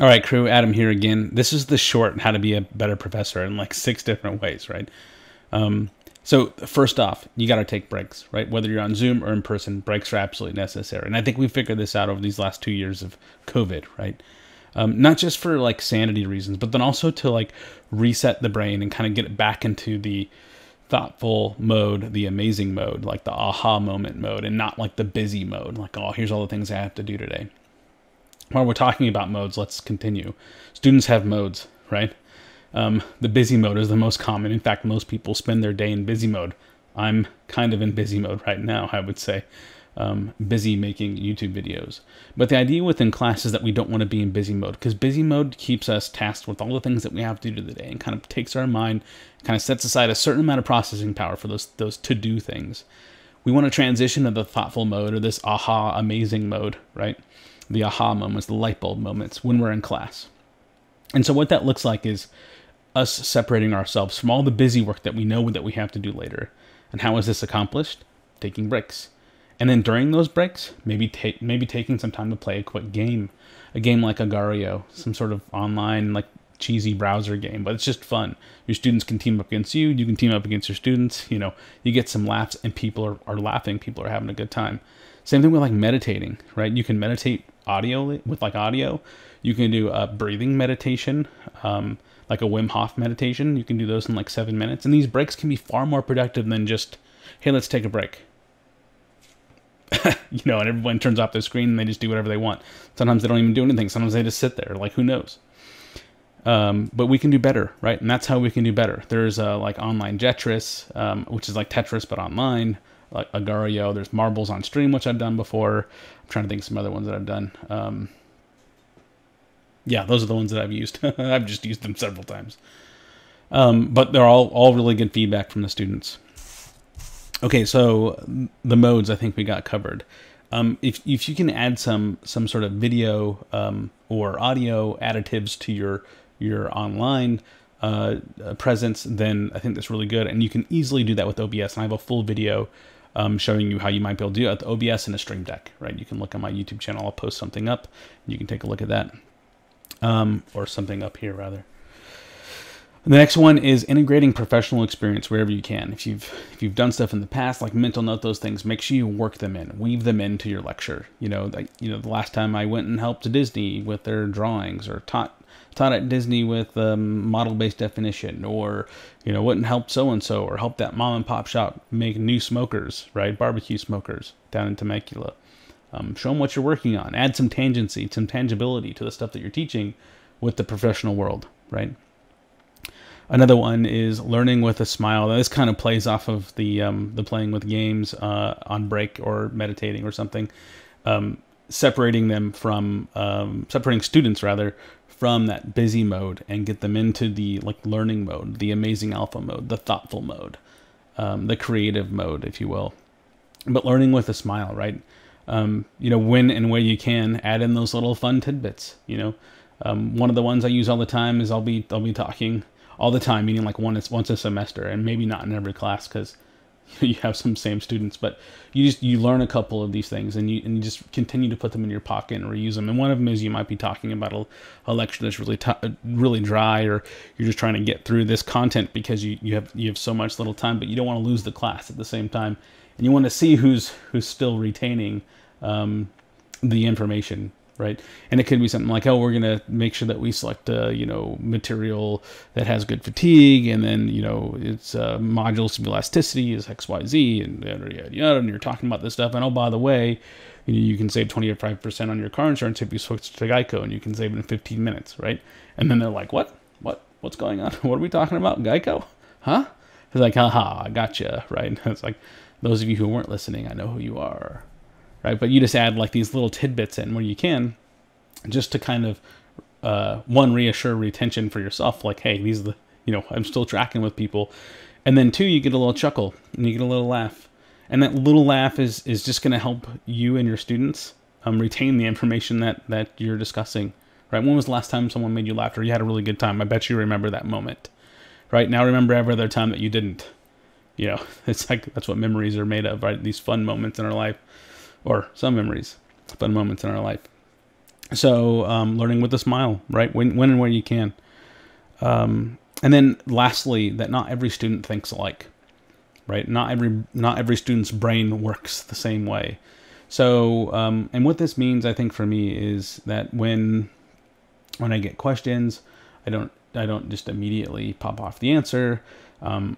All right, crew, Adam here again. This is the short how to be a better professor in like 6 different ways, right? So first off, you got to take breaks, right? Whether you're on Zoom or in person, breaks are absolutely necessary. And I think we figured this out over these last 2 years of COVID, right? Not just for like sanity reasons, but then also to like reset the brain and kind of get it back into the thoughtful mode, the amazing mode, like the aha moment mode, and not like the busy mode, like, oh, here's all the things I have to do today. While we're talking about modes, let's continue. Students have modes, right? The busy mode is the most common. In fact, most people spend their day in busy mode. I'm kind of in busy mode right now, I would say. Busy making YouTube videos. But the idea within class is that we don't want to be in busy mode, because busy mode keeps us tasked with all the things that we have to do today and kind of takes our mind, kind of sets aside a certain amount of processing power for those to-do things. We want to transition to the thoughtful mode, or this aha, amazing mode, right? The aha moments, the light bulb moments when we're in class. And so what that looks like is us separating ourselves from all the busy work that we know that we have to do later. And how is this accomplished? Taking breaks. And then during those breaks, maybe taking some time to play a quick game. A game like Agario, some sort of online, like cheesy browser game, but it's just fun. Your students can team up against you, you can team up against your students, you know, you get some laughs and people are laughing, people are having a good time. Same thing with like meditating, right? You can meditate audio with like audio. You can do a breathing meditation, like a Wim Hof meditation. You can do those in like 7 minutes. And these breaks can be far more productive than just, hey, let's take a break. You know, and everyone turns off their screen and they just do whatever they want. Sometimes they don't even do anything. Sometimes they just sit there, like who knows? But we can do better, right? And that's how we can do better. There's like online Jetris, which is like Tetris, but online. Like Agario, there's marbles on stream, which I've done before. I'm trying to think of some other ones that I've done. Yeah, those are the ones that I've used. I've just used them several times. But they're all really good feedback from the students. Okay, so the modes I think we got covered. If you can add some sort of video or audio additives to your online presence, then I think that's really good. And you can easily do that with OBS. And I have a full video showing you how you might be able to do it with OBS and a stream deck, right? You can look on my YouTube channel. I'll post something up. And you can take a look at that. Or something up here, rather. The next one is integrating professional experience wherever you can. If you've done stuff in the past, like mental note those things, make sure you work them in, weave them into your lecture. You know, the last time I went and helped Disney with their drawings, or taught at Disney with model-based definition, or you know, went and helped so-and-so, or helped that mom and pop shop make new smokers, right? Barbecue smokers down in Temecula. Show them what you're working on. Add some tangency, some tangibility to the stuff that you're teaching with the professional world, right? Another one is learning with a smile. This kind of plays off of the playing with games on break or meditating or something. Separating them from separating students rather from that busy mode and get them into the like learning mode, the amazing alpha mode, the thoughtful mode, the creative mode, if you will. But learning with a smile, right? You know, when and where you can, add in those little fun tidbits. You know, one of the ones I use all the time is I'll be talking all the time, meaning like once a semester, and maybe not in every class because you have some same students, but you learn a couple of these things and you just continue to put them in your pocket and reuse them. And one of them is you might be talking about a lecture that's really dry, or you're just trying to get through this content because you have so much little time, but you don't want to lose the class at the same time, and you want to see who's still retaining the information. Right, and it could be something like, oh, we're gonna make sure that we select you know, material that has good fatigue, and then you know it's modulus of elasticity is XYZ, and yada, and you're talking about this stuff, and oh, by the way, you know, you can save 25% on your car insurance if you switch to Geico, and you can save it in 15 minutes, right? And then they're like, what's going on? What are we talking about? Geico? Huh? It's like, haha, gotcha, right? And it's like, those of you who weren't listening, I know who you are. Right, but you just add like these little tidbits in where you can, just to kind of one, reassure retention for yourself, like, hey, these are the, you know, I'm still tracking with people, and then 2, you get a little chuckle and you get a little laugh, and that little laugh is just going to help you and your students retain the information that you're discussing. Right? When was the last time someone made you laugh or you had a really good time? I bet you remember that moment. Right now, remember every other time that you didn't. You know, it's like that's what memories are made of. Right? These fun moments in our life. Or some memories, fun moments in our life. So learning with a smile, right? When and where you can. And then lastly, that not every student thinks alike, right? Not every student's brain works the same way. So, and what this means, I think for me, is that when I get questions, I don't just immediately pop off the answer.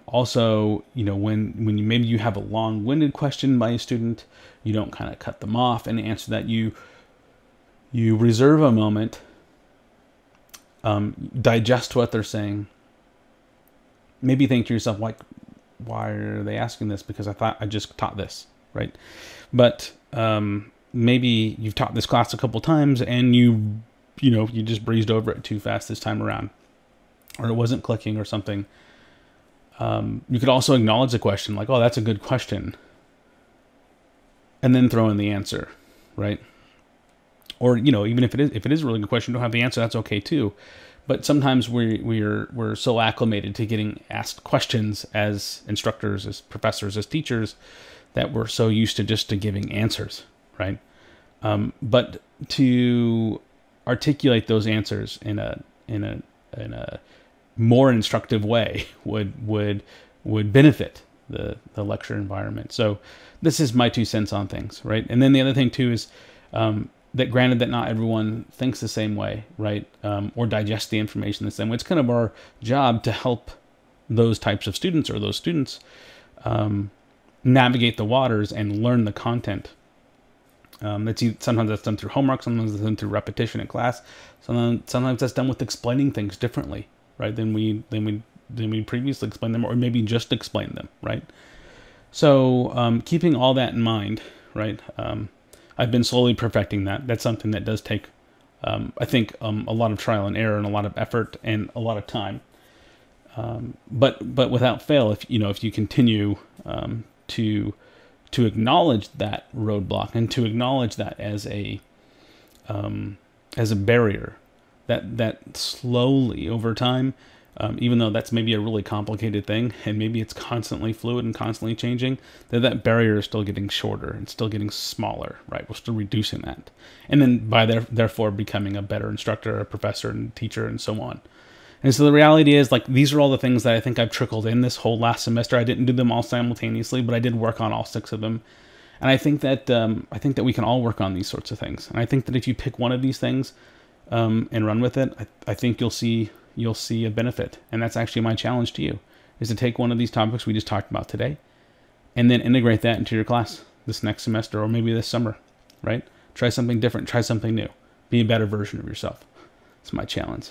Also, you know, when you, maybe you have a long-winded question by a student, you don't kind of cut them off and answer that. You reserve a moment, digest what they're saying. Maybe think to yourself, like, why are they asking this? Because I thought I just taught this, right? But maybe you've taught this class a couple times and you just breezed over it too fast this time around, or it wasn't clicking or something. You could also acknowledge the question, like, oh, that's a good question, and then throw in the answer, right? Or, you know, even if it is a really good question, you don't have the answer, that's okay too. But sometimes we're so acclimated to getting asked questions as instructors, as professors, as teachers, that we're so used to just to giving answers, right? But to articulate those answers in a more instructive way would benefit the lecture environment. So this is my 2 cents on things, right? And then the other thing too is that granted that not everyone thinks the same way, right? Or digests the information the same way. It's kind of our job to help those types of students or those students navigate the waters and learn the content. Sometimes that's done through homework, sometimes that's done through repetition in class, sometimes that's done with explaining things differently, right, than we previously explained them, or maybe just explained them, right? So keeping all that in mind, right, I've been slowly perfecting that. That's something that does take, I think, a lot of trial and error and a lot of effort and a lot of time. But without fail, if you continue to acknowledge that roadblock and to acknowledge that as a barrier, that slowly over time, even though that's maybe a really complicated thing and maybe it's constantly fluid and constantly changing, that barrier is still getting shorter and still getting smaller, right? We're still reducing that, and then by therefore becoming a better instructor, a professor, and teacher, and so on. And so the reality is, like, these are all the things that I think I've trickled in this whole last semester. I didn't do them all simultaneously, but I did work on all 6 of them. And I think that we can all work on these sorts of things. And I think that if you pick one of these things and run with it, I think you'll see a benefit. And that's actually my challenge to you, is to take one of these topics we just talked about today and then integrate that into your class this next semester or maybe this summer, right? Try something different. Try something new. Be a better version of yourself. That's my challenge.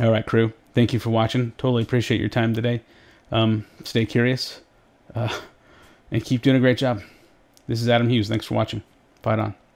All right, crew. Thank you for watching. Totally appreciate your time today. Stay curious and keep doing a great job. This is Adam Hughes. Thanks for watching. Fight on.